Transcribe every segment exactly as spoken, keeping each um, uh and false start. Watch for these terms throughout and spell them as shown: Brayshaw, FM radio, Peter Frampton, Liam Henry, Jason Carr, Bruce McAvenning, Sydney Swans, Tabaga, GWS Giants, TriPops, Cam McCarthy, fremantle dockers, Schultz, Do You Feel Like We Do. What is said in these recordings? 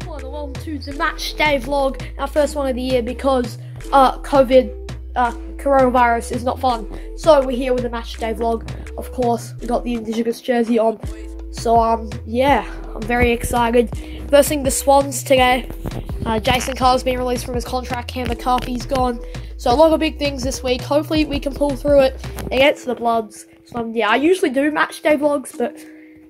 Hello and welcome to the match day vlog, our first one of the year because uh, COVID, uh, coronavirus is not fun. So we're here with the match day vlog. Of course, we got the Indigenous jersey on. So um, yeah, I'm very excited. Versing the Swans today. Uh, Jason Carr's been released from his contract. Cam McCarthy's gone. So a lot of big things this week. Hopefully we can pull through it against the Bloods. So um, yeah, I usually do match day vlogs, but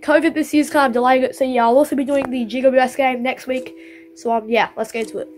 COVID this year's kind of delaying it, so yeah, I'll also be doing the G W S game next week. So um, yeah, let's get into it.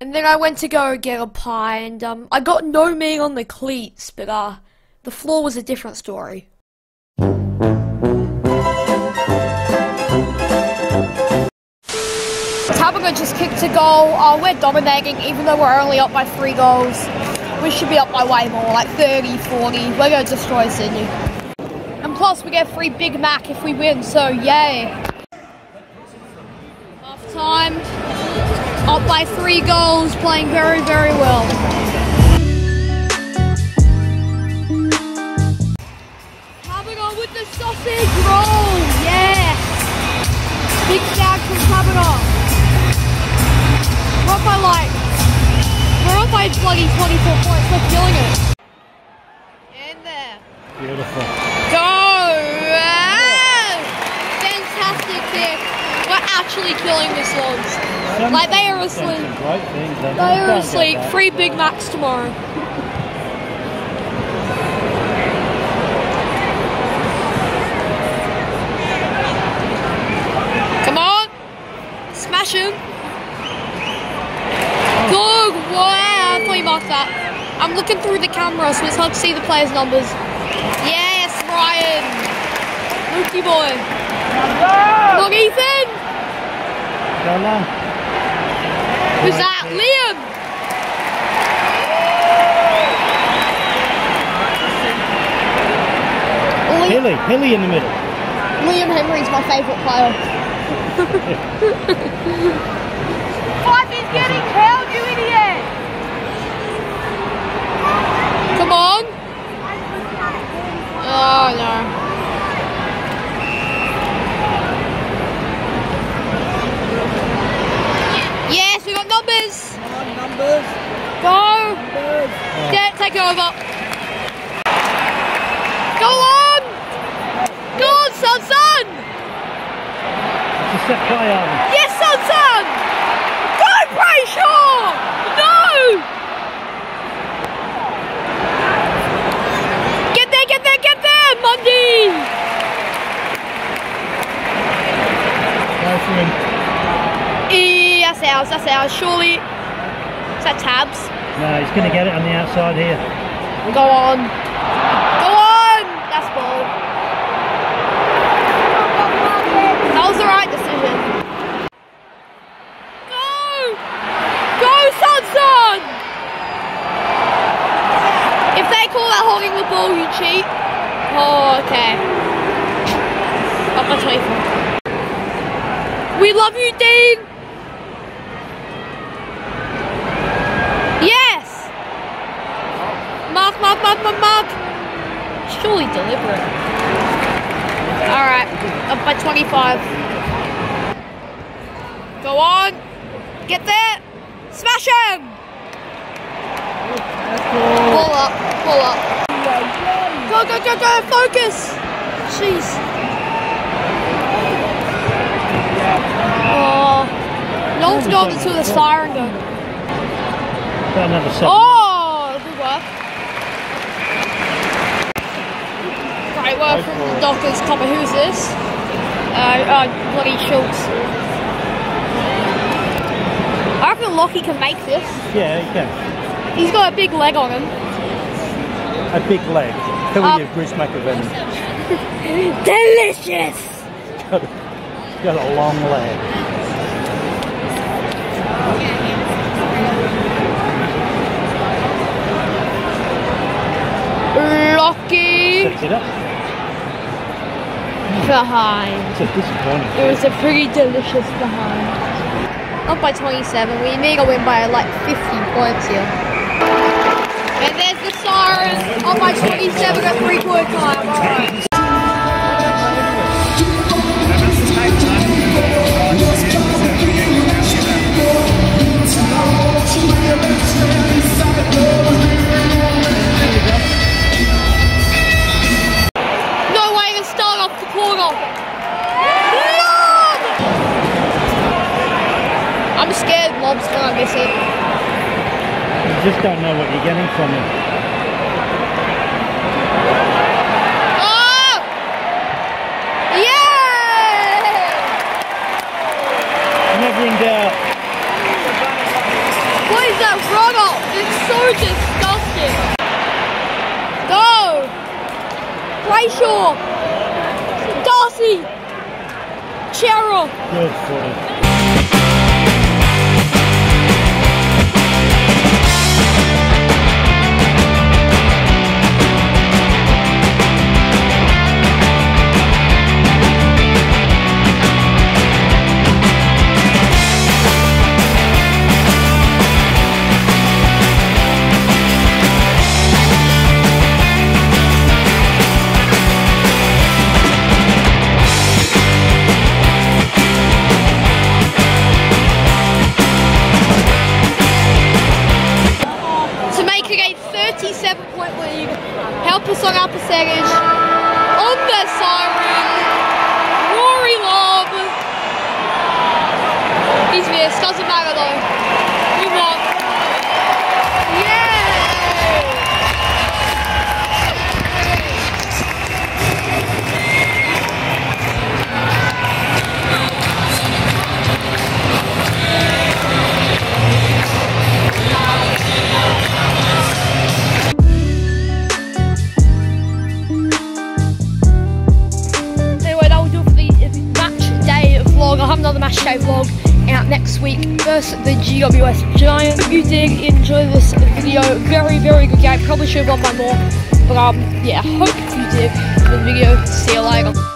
And then I went to go get a pie, and um, I got no meat on the cleats, but uh, the floor was a different story. Tabaga just kicked a goal. Uh, we're dominating, even though we're only up by three goals. We should be up by way more, like thirty, forty. We're going to destroy Sydney. And plus, we get free Big Mac if we win, so yay. Half time. Up by three goals, playing very, very well. Tabaga with the sausage roll, yeah! Big snag from Tabaga. We're up by like, we're up by bloody twenty-four points, we're killing it. In there. Beautiful. Go! Fantastic kick. We're actually killing the Swans. Like, they are asleep. They are asleep. Free Big Macs tomorrow. Come on. Smash him. Good. Wow. I thought you marked that. I'm looking through the camera, so it's hard to see the players' numbers. Yes, Ryan. Lukey boy. Look, Ethan. Who's that? Liam! Hilly, Hilly in the middle. Liam Henry's my favourite player. Five is getting killed, you idiot! Come on! Oh no. Numbers. Come on, numbers. Go. Numbers. Yeah, take it over. Go on. Go on, son, son. It's a set play, Arden. Yes, son, son. Go, Brayshaw. No. Get there, get there, get there, Mundy. Go for him. That's ours, that's ours, surely. Is that Tabs? No, he's going to get it on the outside here. Go on. Go on! That's ball. cheat. Oh, okay. Up my twenty-four. We love you, Dean. Yes. Mark, mark, mark, mark, mark. Surely deliberate. All right. Up by twenty-five. Go on. Get there. Smash him. Pull up, pull up. Go, go, go, go, focus! Jeez. Oh. No one's going to the siren go. Oh, good work. Great work from the Dockers. Copper, who's this? Uh, uh, bloody Schultz. I reckon Lockie can make this. Yeah, he can. He's got a big leg on him. A big leg. Who um, you, Bruce McAvenning? Delicious! Got a, got a long leg. Lockie! Pick it up. Behind. It's a disappointing. It was a pretty delicious behind. Up by twenty-seven, we need to win by like fifty points here. And there's the Sirens on by twenty-seven at three quarter time, alright. No way to start off the quarter. I'm scared Lob's gonna miss it. You just don't know what you're getting from him. Oh! Yeah! Never in doubt. What is that roll-up? It's so disgusting. Go! Brayshaw! Darcy! Cheryl! Good for him. The G W S Giants. If you did enjoy this video, very very good game. Probably should have got one more, but um yeah, hope you did enjoy the video. See you later.